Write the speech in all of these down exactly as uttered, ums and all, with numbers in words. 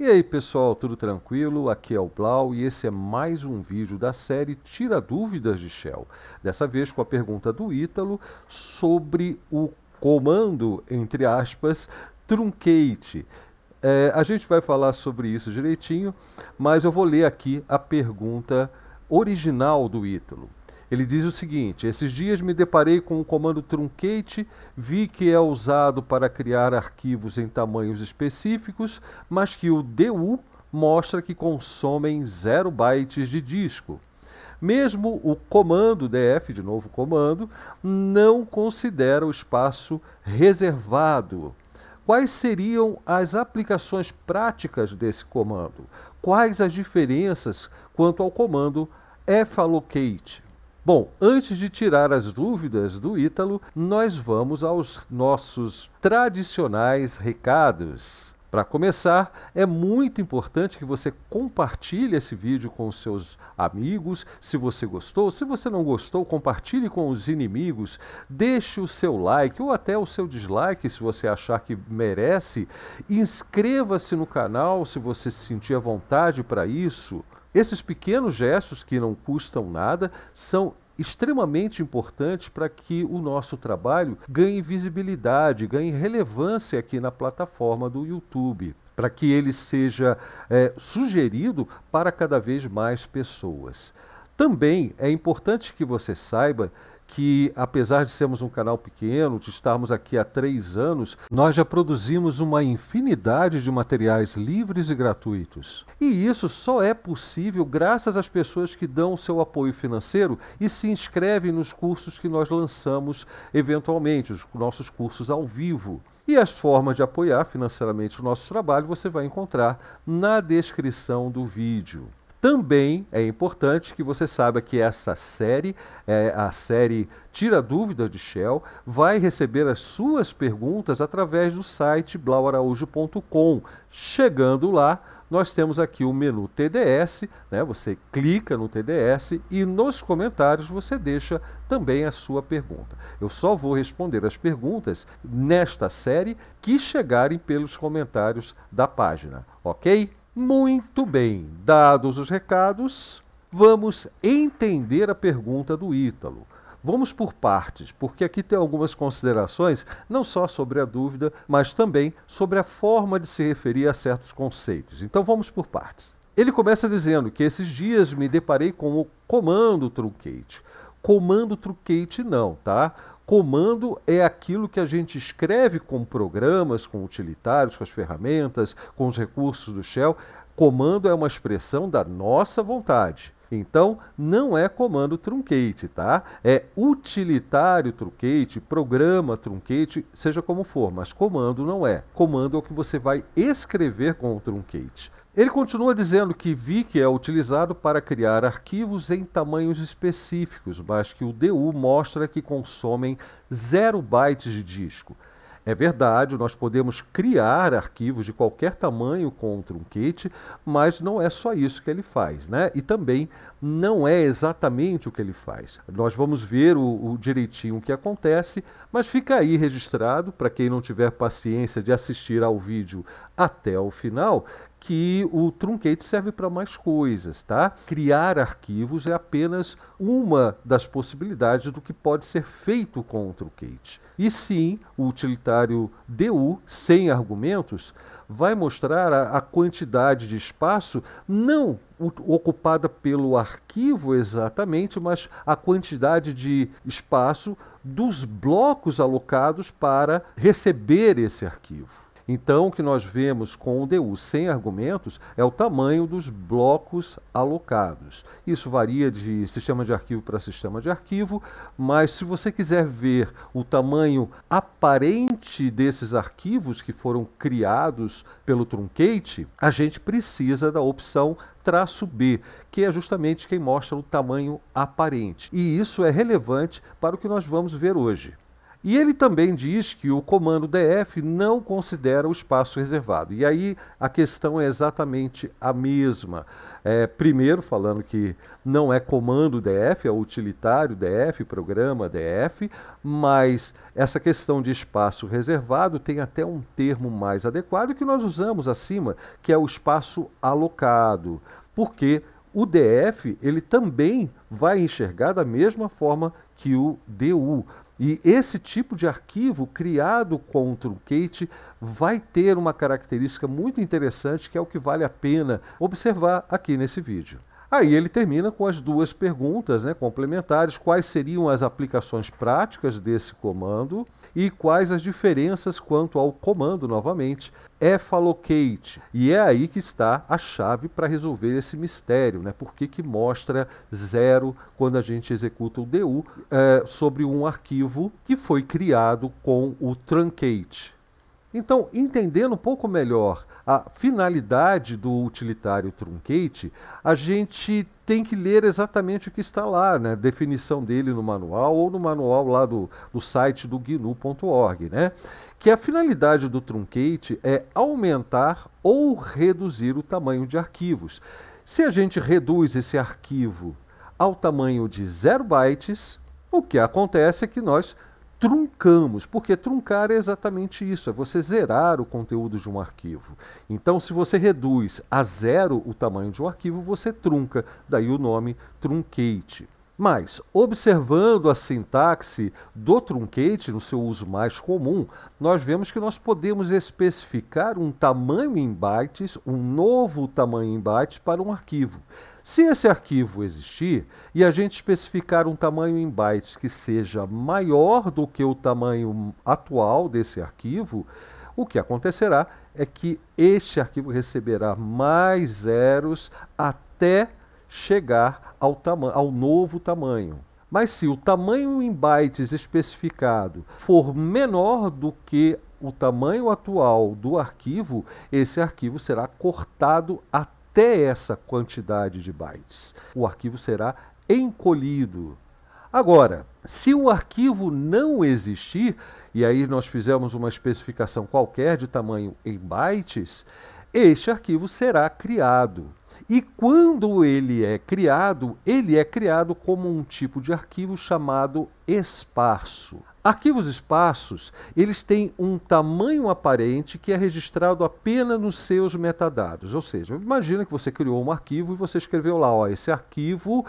E aí pessoal, tudo tranquilo? Aqui é o Blau e esse é mais um vídeo da série Tira Dúvidas de Shell. Dessa vez com a pergunta do Ítalo sobre o comando, entre aspas, truncate. É, a gente vai falar sobre isso direitinho, mas eu vou ler aqui a pergunta original do Ítalo. Ele diz o seguinte: esses dias me deparei com o comando truncate, vi que é usado para criar arquivos em tamanhos específicos, mas que o D U mostra que consomem zero bytes de disco. Mesmo o comando D F, de novo comando, não considera o espaço reservado. Quais seriam as aplicações práticas desse comando? Quais as diferenças quanto ao comando fallocate? Bom, antes de tirar as dúvidas do Ítalo, nós vamos aos nossos tradicionais recados. Para começar, é muito importante que você compartilhe esse vídeo com os seus amigos, se você gostou. Se você não gostou, compartilhe com os inimigos, deixe o seu like ou até o seu dislike se você achar que merece. Inscreva-se no canal se você se sentir à vontade para isso. Esses pequenos gestos, que não custam nada, são extremamente importantes para que o nosso trabalho ganhe visibilidade, ganhe relevância aqui na plataforma do YouTube, para que ele seja é, sugerido para cada vez mais pessoas. Também é importante que você saiba que, apesar de sermos um canal pequeno, de estarmos aqui há três anos, nós já produzimos uma infinidade de materiais livres e gratuitos. E isso só é possível graças às pessoas que dão seu apoio financeiro e se inscrevem nos cursos que nós lançamos eventualmente, os nossos cursos ao vivo. E as formas de apoiar financeiramente o nosso trabalho você vai encontrar na descrição do vídeo. Também é importante que você saiba que essa série, é, a série Tira Dúvidas de Shell, vai receber as suas perguntas através do site blau araujo ponto com. Chegando lá, nós temos aqui o menu T D S, né? Você clica no T D S e nos comentários você deixa também a sua pergunta. Eu só vou responder as perguntas nesta série que chegarem pelos comentários da página, ok? Muito bem, dados os recados, vamos entender a pergunta do Ítalo. Vamos por partes, porque aqui tem algumas considerações, não só sobre a dúvida, mas também sobre a forma de se referir a certos conceitos. Então vamos por partes. Ele começa dizendo que esses dias me deparei com o comando truncate. Comando truncate não, tá? Comando é aquilo que a gente escreve com programas, com utilitários, com as ferramentas, com os recursos do Shell. Comando é uma expressão da nossa vontade. Então, não é comando truncate, tá? É utilitário truncate, programa truncate, seja como for, mas comando não é. Comando é o que você vai escrever com o truncate. Ele continua dizendo que vi que é utilizado para criar arquivos em tamanhos específicos, mas que o D U mostra que consomem zero bytes de disco. É verdade, nós podemos criar arquivos de qualquer tamanho com o truncate, mas não é só isso que ele faz, né? E também não é exatamente o que ele faz. Nós vamos ver o, o direitinho o que acontece, mas fica aí registrado, para quem não tiver paciência de assistir ao vídeo até o final, que o truncate serve para mais coisas, tá? Criar arquivos é apenas uma das possibilidades do que pode ser feito com o truncate. E sim, o utilitário D U, sem argumentos, vai mostrar a, a quantidade de espaço não ocupada pelo arquivo exatamente, mas a quantidade de espaço dos blocos alocados para receber esse arquivo. Então, o que nós vemos com o D U sem argumentos é o tamanho dos blocos alocados. Isso varia de sistema de arquivo para sistema de arquivo, mas se você quiser ver o tamanho aparente desses arquivos que foram criados pelo truncate, a gente precisa da opção traço B, que é justamente quem mostra o tamanho aparente. E isso é relevante para o que nós vamos ver hoje. E ele também diz que o comando D F não considera o espaço reservado. E aí a questão é exatamente a mesma. É, primeiro, falando que não é comando D F, é utilitário D F, programa D F, mas essa questão de espaço reservado tem até um termo mais adequado que nós usamos acima, que é o espaço alocado. Porque o D F ele também vai enxergar da mesma forma que o D U. E esse tipo de arquivo criado com o truncate vai ter uma característica muito interessante que é o que vale a pena observar aqui nesse vídeo. Aí ele termina com as duas perguntas, né, complementares, quais seriam as aplicações práticas desse comando e quais as diferenças quanto ao comando, novamente, fallocate. E é aí que está a chave para resolver esse mistério, né? Por que que mostra zero quando a gente executa o D U é, sobre um arquivo que foi criado com o truncate. Então, entendendo um pouco melhor a finalidade do utilitário truncate, a gente tem que ler exatamente o que está lá, né? Definição dele no manual ou no manual lá do, do site do gnu ponto org, né? Que a finalidade do truncate é aumentar ou reduzir o tamanho de arquivos. Se a gente reduz esse arquivo ao tamanho de zero bytes, o que acontece é que nós truncamos, porque truncar é exatamente isso, é você zerar o conteúdo de um arquivo. Então, se você reduz a zero o tamanho de um arquivo, você trunca, daí o nome truncate. Mas, observando a sintaxe do truncate, no seu uso mais comum, nós vemos que nós podemos especificar um tamanho em bytes, um novo tamanho em bytes para um arquivo. Se esse arquivo existir e a gente especificar um tamanho em bytes que seja maior do que o tamanho atual desse arquivo, o que acontecerá é que este arquivo receberá mais zeros até chegar ao, ao novo tamanho. Mas se o tamanho em bytes especificado for menor do que o tamanho atual do arquivo, esse arquivo será cortado até essa quantidade de bytes. O arquivo será encolhido. Agora, se o arquivo não existir, e aí nós fizemos uma especificação qualquer de tamanho em bytes, este arquivo será criado. E quando ele é criado, ele é criado como um tipo de arquivo chamado esparso. Arquivos esparsos, eles têm um tamanho aparente que é registrado apenas nos seus metadados. Ou seja, imagina que você criou um arquivo e você escreveu lá, ó, esse arquivo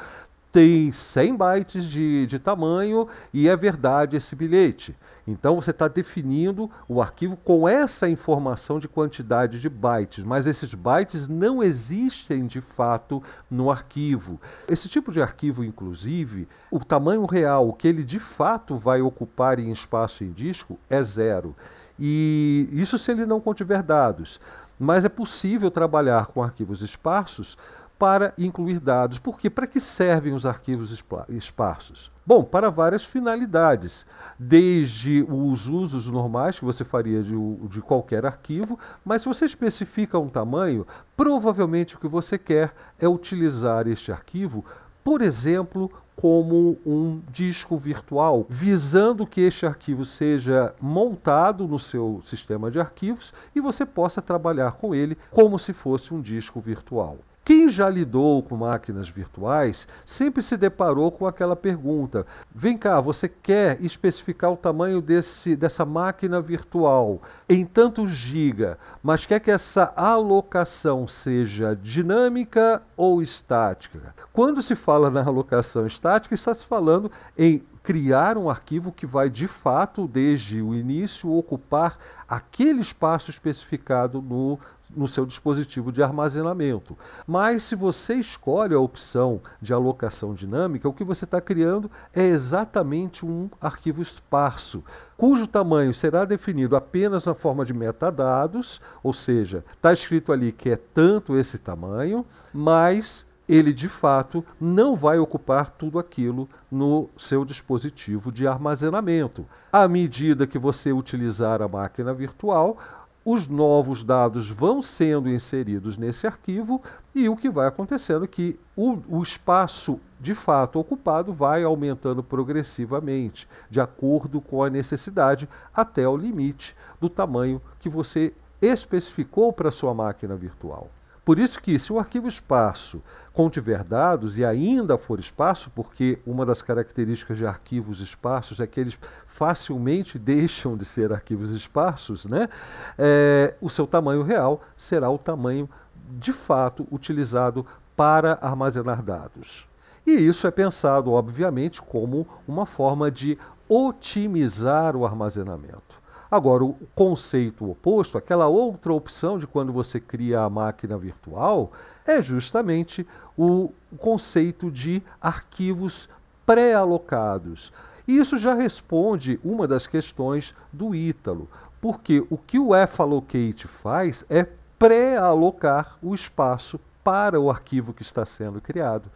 tem cem bytes de, de tamanho e é verdade esse bilhete. Então você está definindo o arquivo com essa informação de quantidade de bytes, mas esses bytes não existem de fato no arquivo. Esse tipo de arquivo, inclusive, o tamanho real, o que ele de fato vai ocupar em espaço em disco, é zero. E isso se ele não contiver dados. Mas é possível trabalhar com arquivos esparsos para incluir dados. Por quê? Para que servem os arquivos esparsos? Bom, para várias finalidades, desde os usos normais que você faria de, de qualquer arquivo, mas se você especifica um tamanho, provavelmente o que você quer é utilizar este arquivo, por exemplo, como um disco virtual, visando que este arquivo seja montado no seu sistema de arquivos e você possa trabalhar com ele como se fosse um disco virtual. Quem já lidou com máquinas virtuais sempre se deparou com aquela pergunta: vem cá, você quer especificar o tamanho desse, dessa máquina virtual em tantos giga, mas quer que essa alocação seja dinâmica ou estática? Quando se fala na alocação estática, está se falando em criar um arquivo que vai, de fato, desde o início, ocupar aquele espaço especificado no no seu dispositivo de armazenamento. Mas se você escolhe a opção de alocação dinâmica, o que você está criando é exatamente um arquivo esparso, cujo tamanho será definido apenas na forma de metadados, ou seja, está escrito ali que é tanto esse tamanho, mas ele de fato não vai ocupar tudo aquilo no seu dispositivo de armazenamento. À medida que você utilizar a máquina virtual, os novos dados vão sendo inseridos nesse arquivo e o que vai acontecendo é que o, o espaço de fato ocupado vai aumentando progressivamente, de acordo com a necessidade, até o limite do tamanho que você especificou para a sua máquina virtual. Por isso que, se o arquivo espaço contiver dados e ainda for espaço, porque uma das características de arquivos espaços é que eles facilmente deixam de ser arquivos espaços, né? É, o seu tamanho real será o tamanho de fato utilizado para armazenar dados. E isso é pensado, obviamente, como uma forma de otimizar o armazenamento. Agora, o conceito oposto, aquela outra opção de quando você cria a máquina virtual, é justamente o conceito de arquivos pré-alocados. E isso já responde uma das questões do Ítalo, porque o que o fallocate faz é pré-alocar o espaço para o arquivo que está sendo criado.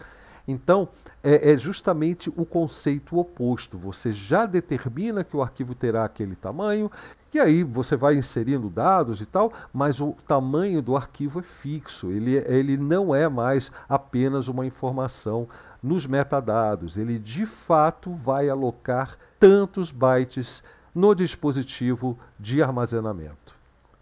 Então, é, é justamente o conceito oposto. Você já determina que o arquivo terá aquele tamanho, e aí você vai inserindo dados e tal, mas o tamanho do arquivo é fixo. Ele, ele não é mais apenas uma informação nos metadados. Ele, de fato, vai alocar tantos bytes no dispositivo de armazenamento.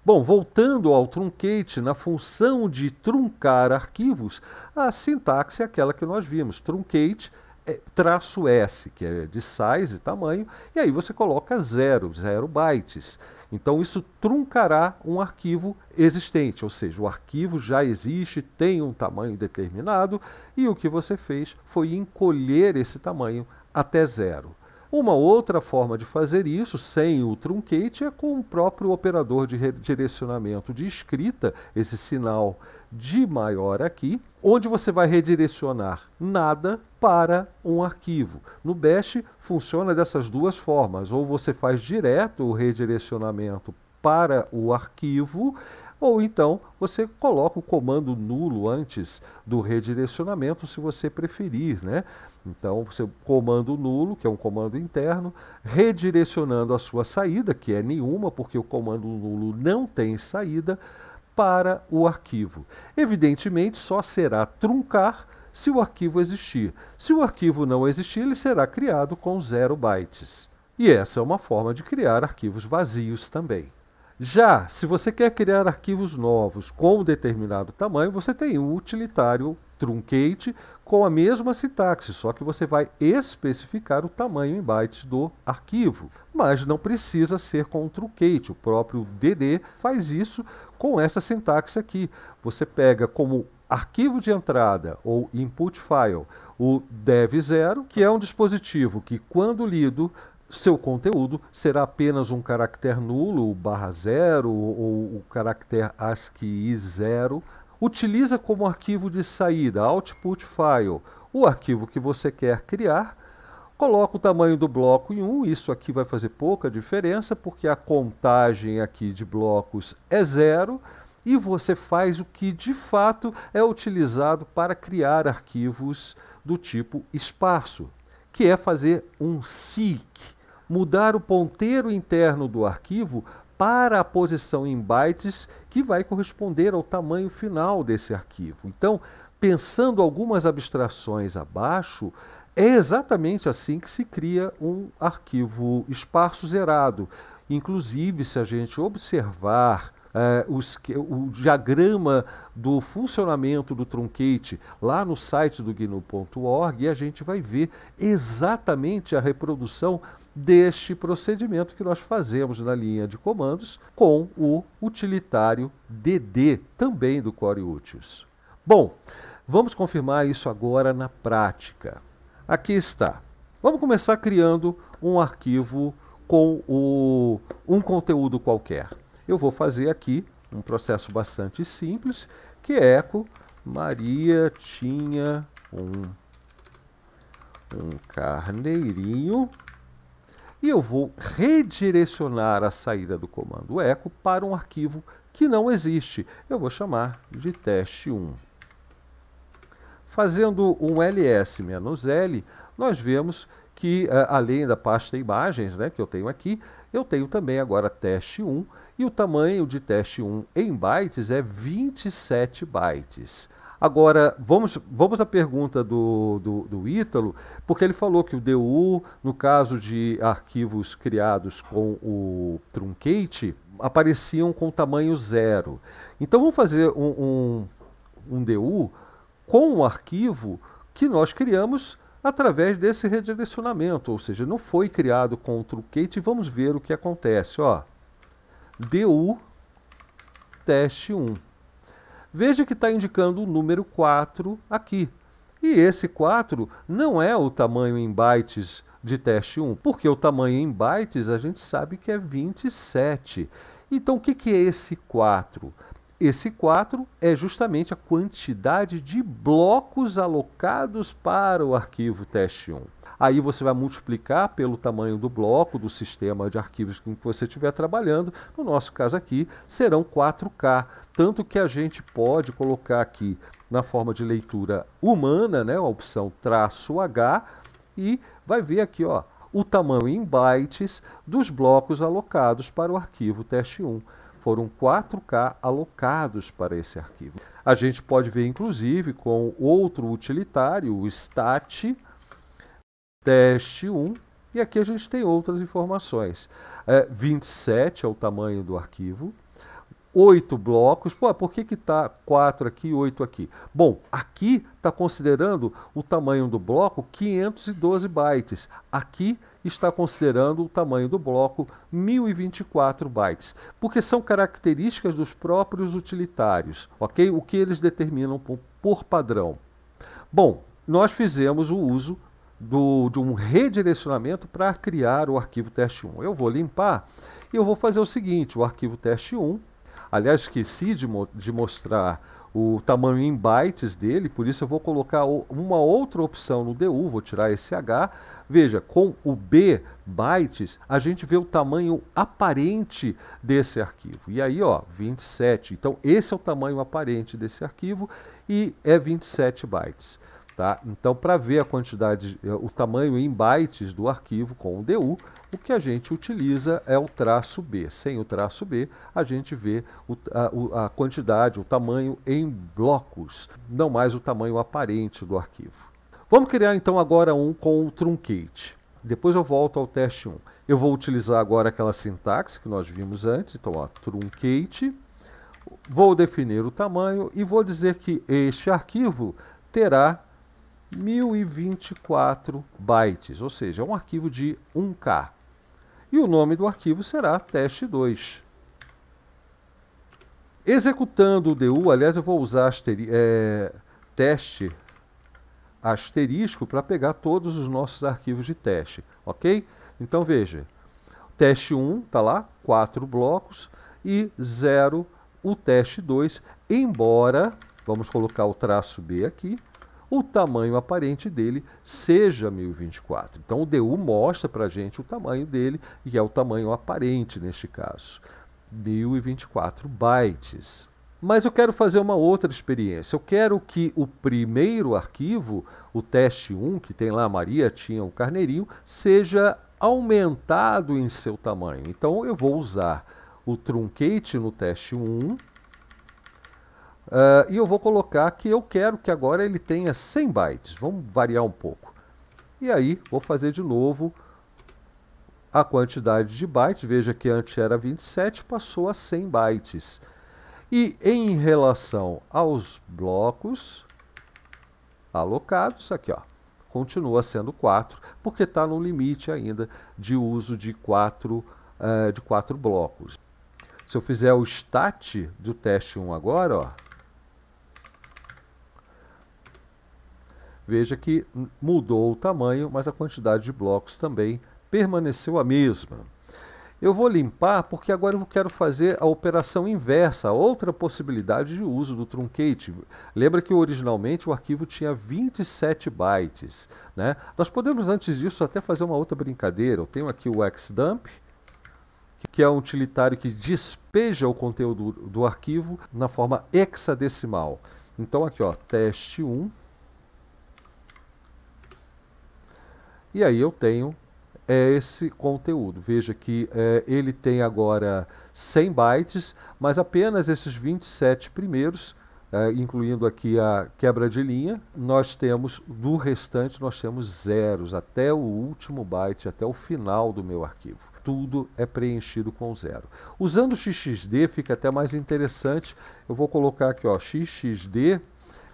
Bom, voltando ao truncate, na função de truncar arquivos, a sintaxe é aquela que nós vimos, truncate é traço S, que é de size, tamanho, e aí você coloca zero, zero bytes. Então isso truncará um arquivo existente, ou seja, o arquivo já existe, tem um tamanho determinado, e o que você fez foi encolher esse tamanho até zero. Uma outra forma de fazer isso, sem o truncate, é com o próprio operador de redirecionamento de escrita, esse sinal de maior aqui, onde você vai redirecionar nada para um arquivo. No Bash funciona dessas duas formas, ou você faz direto o redirecionamento para o arquivo, ou então você coloca o comando nulo antes do redirecionamento, se você preferir, né? Então, você comando nulo, que é um comando interno, redirecionando a sua saída, que é nenhuma, porque o comando nulo não tem saída, para o arquivo. Evidentemente, só será truncar se o arquivo existir. Se o arquivo não existir, ele será criado com zero bytes. E essa é uma forma de criar arquivos vazios também. Já, se você quer criar arquivos novos com um determinado tamanho, você tem um utilitário truncate com a mesma sintaxe, só que você vai especificar o tamanho em bytes do arquivo. Mas não precisa ser com o truncate, o próprio D D faz isso com essa sintaxe aqui. Você pega como arquivo de entrada ou input file o dev zero, que é um dispositivo que, quando lido, seu conteúdo será apenas um caractere nulo, o barra zero ou o caractere ASCII zero. Utiliza como arquivo de saída, output file, o arquivo que você quer criar. Coloca o tamanho do bloco em um, isso aqui vai fazer pouca diferença, porque a contagem aqui de blocos é zero. E você faz o que de fato é utilizado para criar arquivos do tipo espaço, que é fazer um seek, mudar o ponteiro interno do arquivo para a posição em bytes que vai corresponder ao tamanho final desse arquivo. Então, pensando algumas abstrações abaixo, é exatamente assim que se cria um arquivo espaço zerado. Inclusive, se a gente observar Uh, os, o diagrama do funcionamento do truncate lá no site do gnu ponto org, e a gente vai ver exatamente a reprodução deste procedimento que nós fazemos na linha de comandos com o utilitário D D, também do Core Utils. Bom, vamos confirmar isso agora na prática. Aqui está. Vamos começar criando um arquivo com o, um conteúdo qualquer. Eu vou fazer aqui um processo bastante simples, que é eco Maria tinha um, um carneirinho, e eu vou redirecionar a saída do comando eco para um arquivo que não existe. Eu vou chamar de teste um. Fazendo um ls-l, nós vemos que, além da pasta imagens, né, que eu tenho aqui, eu tenho também agora teste um, E o tamanho de teste um em bytes é vinte e sete bytes. Agora, vamos, vamos à pergunta do, do, do Ítalo, porque ele falou que o D U, no caso de arquivos criados com o truncate, apareciam com tamanho zero. Então, vamos fazer um, um, um D U com um arquivo que nós criamos através desse redirecionamento, ou seja, não foi criado com o truncate, e vamos ver o que acontece. Ó, D U teste um. Veja que está indicando o número quatro aqui. E esse quatro não é o tamanho em bytes de teste um, porque o tamanho em bytes a gente sabe que é vinte e sete. Então o que, que é esse quatro? Esse quatro é justamente a quantidade de blocos alocados para o arquivo teste um. Aí você vai multiplicar pelo tamanho do bloco do sistema de arquivos que você estiver trabalhando. No nosso caso aqui, serão quatro K. Tanto que a gente pode colocar aqui na forma de leitura humana, né, a opção traço H, e vai ver aqui, ó, o tamanho em bytes dos blocos alocados para o arquivo teste um. Foram quatro K alocados para esse arquivo. A gente pode ver, inclusive, com outro utilitário, o stat, teste um, e aqui a gente tem outras informações. É, vinte e sete é o tamanho do arquivo, oito blocos. Pô, por que que está quatro aqui e oito aqui? Bom, aqui está considerando o tamanho do bloco quinhentos e doze bytes, aqui está considerando o tamanho do bloco mil e vinte e quatro bytes, porque são características dos próprios utilitários, ok? O que eles determinam por, por padrão. Bom, nós fizemos o uso Do, de um redirecionamento para criar o arquivo teste um. Eu vou limpar e eu vou fazer o seguinte, o arquivo teste um, aliás, esqueci de, mo de mostrar o tamanho em bytes dele, por isso eu vou colocar o, uma outra opção no D U, vou tirar esse H. Veja, com o B bytes, a gente vê o tamanho aparente desse arquivo. E aí, ó, vinte e sete. Então, esse é o tamanho aparente desse arquivo e é vinte e sete bytes. Tá? Então, para ver a quantidade, o tamanho em bytes do arquivo com o D U, o que a gente utiliza é o traço B. Sem o traço B, a gente vê o, a, a quantidade, o tamanho em blocos, não mais o tamanho aparente do arquivo. Vamos criar, então, agora um com o truncate. Depois eu volto ao teste um. Eu vou utilizar agora aquela sintaxe que nós vimos antes. Então, ó, truncate. Vou definir o tamanho e vou dizer que este arquivo terá mil e vinte e quatro bytes, ou seja, um arquivo de um K. E o nome do arquivo será teste dois. Executando o D U, aliás, eu vou usar asteri é, teste asterisco para pegar todos os nossos arquivos de teste, ok? Então veja, teste um está lá, quatro blocos, e zero o teste dois, embora, vamos colocar o traço B aqui, o tamanho aparente dele seja mil e vinte e quatro. Então, o D U mostra para a gente o tamanho dele, e é o tamanho aparente neste caso, mil e vinte e quatro bytes. Mas eu quero fazer uma outra experiência. Eu quero que o primeiro arquivo, o teste um, que tem lá a Maria, tinha o carneirinho, seja aumentado em seu tamanho. Então, eu vou usar o truncate no teste um, Uh, e eu vou colocar que eu quero que agora ele tenha cem bytes. Vamos variar um pouco. E aí, vou fazer de novo a quantidade de bytes. Veja que antes era vinte e sete, passou a cem bytes. E em relação aos blocos alocados, aqui ó, continua sendo quatro, porque está no limite ainda de uso de quatro, uh, de quatro blocos. Se eu fizer o stat do teste um agora, ó, veja que mudou o tamanho, mas a quantidade de blocos também permaneceu a mesma. Eu vou limpar porque agora eu quero fazer a operação inversa, outra possibilidade de uso do truncate. Lembra que originalmente o arquivo tinha vinte e sete bytes, né? Nós podemos antes disso até fazer uma outra brincadeira. Eu tenho aqui o xdump, que é um utilitário que despeja o conteúdo do, do arquivo na forma hexadecimal. Então aqui, ó, teste um. E aí eu tenho é esse conteúdo. Veja que é, ele tem agora cem bytes, mas apenas esses vinte e sete primeiros, é, incluindo aqui a quebra de linha, nós temos, do restante, nós temos zeros, até o último byte, até o final do meu arquivo. Tudo é preenchido com zero. Usando o xxd fica até mais interessante. Eu vou colocar aqui, ó, xxd,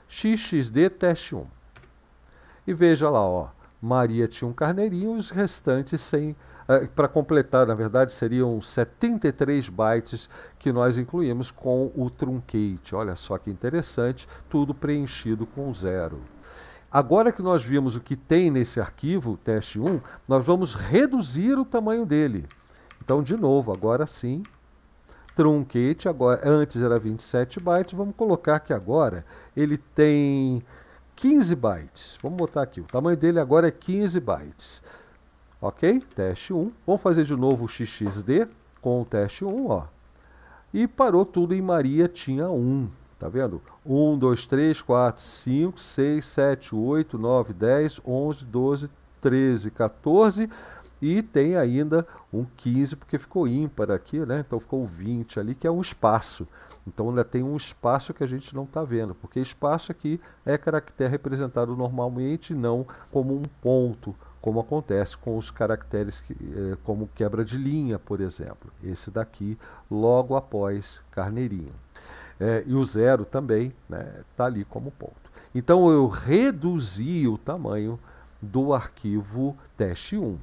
xxd teste um. E veja lá, ó, Maria tinha um carneirinho, os restantes sem... Uh, para completar, na verdade, seriam setenta e três bytes que nós incluímos com o truncate. Olha só que interessante, tudo preenchido com zero. Agora que nós vimos o que tem nesse arquivo, teste um, nós vamos reduzir o tamanho dele. Então, de novo, agora sim, truncate, agora, antes era vinte e sete bytes, vamos colocar que agora ele tem quinze bytes. Vamos botar aqui, o tamanho dele agora é quinze bytes. Ok? Teste um. Vamos fazer de novo o xxd com o teste um, ó. E parou tudo em Maria tinha um. Tá vendo? um, dois, três, quatro, cinco, seis, sete, oito, nove, dez, onze, doze, treze, quatorze. E tem ainda um quinze, porque ficou ímpar aqui, né? Então ficou vinte ali, que é um espaço. Então ainda tem um espaço que a gente não está vendo, porque espaço aqui é caractere representado normalmente, não como um ponto, como acontece com os caracteres que, eh, como quebra de linha, por exemplo. Esse daqui logo após carneirinho. É, e o zero também está ali como ponto. Então eu reduzi o tamanho do arquivo teste um.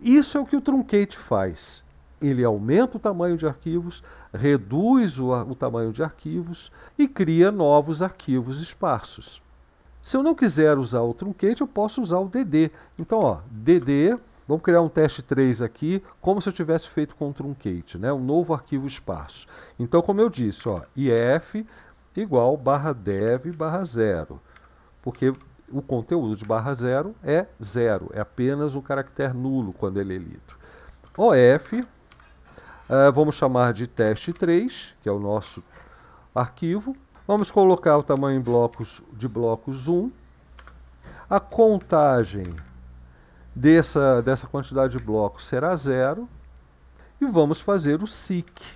Isso é o que o truncate faz. Ele aumenta o tamanho de arquivos, reduz o, o tamanho de arquivos e cria novos arquivos esparsos. Se eu não quiser usar o truncate, eu posso usar o D D. Então, ó, D D, vamos criar um teste três aqui, como se eu tivesse feito com o truncate, né? Um novo arquivo esparso. Então, como eu disse, ó, if igual barra dev barra zero, porque o conteúdo de barra zero é zero, é apenas um caractere nulo quando ele é lido. O F, uh, vamos chamar de teste três, que é o nosso arquivo. Vamos colocar o tamanho em blocos de blocos um. A contagem dessa, dessa quantidade de blocos será zero. E vamos fazer o seek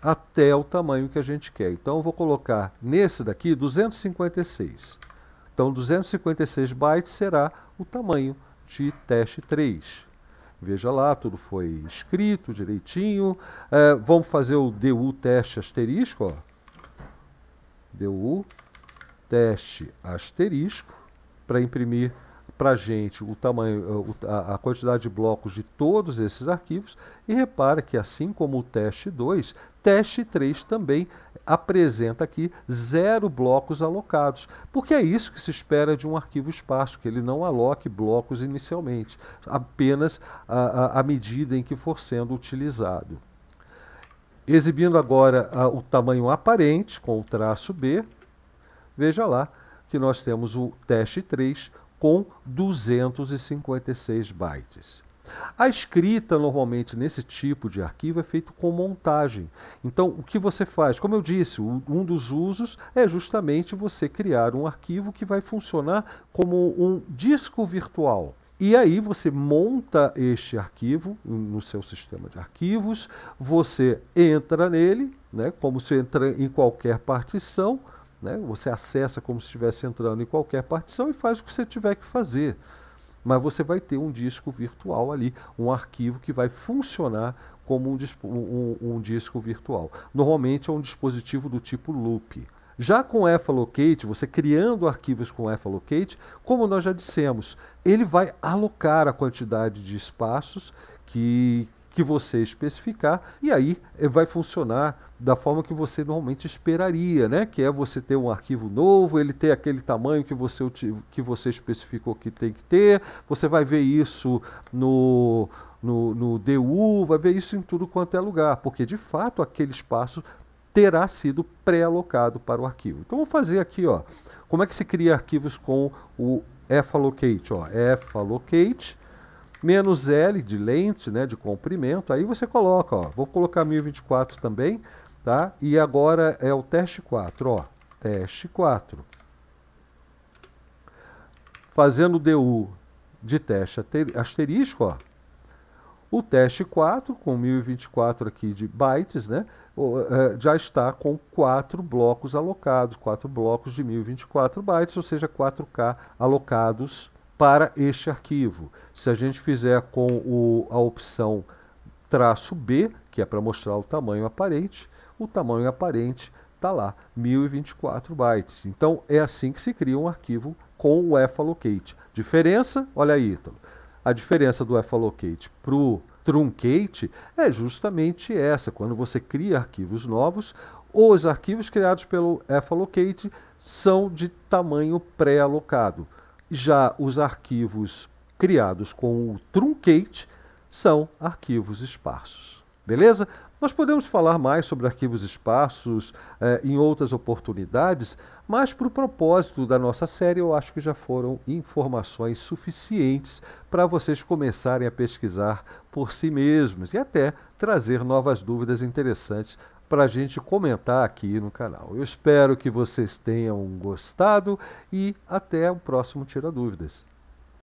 até o tamanho que a gente quer. Então eu vou colocar nesse daqui duzentos e cinquenta e seis. Então duzentos e cinquenta e seis bytes será o tamanho de teste três. Veja lá, tudo foi escrito direitinho. É, vamos fazer o D U teste asterisco, ó. D U teste asterisco, para imprimir para a gente o tamanho, a quantidade de blocos de todos esses arquivos. E repara que, assim como o teste dois, teste três também apresenta aqui zero blocos alocados, porque é isso que se espera de um arquivo esparso, que ele não aloque blocos inicialmente, apenas à medida em que for sendo utilizado. Exibindo agora a, o tamanho aparente, com o traço B, veja lá que nós temos o teste três com duzentos e cinquenta e seis bytes. A escrita, normalmente, nesse tipo de arquivo é feito com montagem. Então, o que você faz? Como eu disse, um dos usos é justamente você criar um arquivo que vai funcionar como um disco virtual. E aí você monta este arquivo no seu sistema de arquivos, você entra nele, né, como se entra em qualquer partição, né, você acessa como se estivesse entrando em qualquer partição e faz o que você tiver que fazer. Mas você vai ter um disco virtual ali, um arquivo que vai funcionar como um, um, um disco virtual. Normalmente é um dispositivo do tipo loop. Já com o fallocate, você criando arquivos com o fallocate, como nós já dissemos, ele vai alocar a quantidade de espaços que, que você especificar, e aí vai funcionar da forma que você normalmente esperaria, né? Que é você ter um arquivo novo, ele ter aquele tamanho que você, que você especificou que tem que ter, você vai ver isso no, no, no D U, vai ver isso em tudo quanto é lugar, porque de fato aquele espaço terá sido pré-alocado para o arquivo. Então, vou fazer aqui, ó, como é que se cria arquivos com o fallocate, ó, fallocate, menos L de lente, né, de comprimento, aí você coloca, ó, vou colocar mil e vinte e quatro também, tá? E agora é o teste quatro, ó, teste quatro. Fazendo o D U de teste asterisco, ó, O teste quatro, com mil e vinte e quatro aqui de bytes, né, já está com quatro blocos alocados, quatro blocos de mil e vinte e quatro bytes, ou seja, quatro K alocados para este arquivo. Se a gente fizer com o, a opção traço B, que é para mostrar o tamanho aparente, o tamanho aparente está lá, mil e vinte e quatro bytes. Então, é assim que se cria um arquivo com o fallocate. Diferença, olha aí, Ítalo. A diferença do fallocate para o truncate é justamente essa. Quando você cria arquivos novos, os arquivos criados pelo fallocate são de tamanho pré-alocado. Já os arquivos criados com o truncate são arquivos esparsos. Beleza? Nós podemos falar mais sobre arquivos esparsos eh, em outras oportunidades, mas para o propósito da nossa série eu acho que já foram informações suficientes para vocês começarem a pesquisar por si mesmos e até trazer novas dúvidas interessantes para a gente comentar aqui no canal. Eu espero que vocês tenham gostado e até o próximo Tira Dúvidas.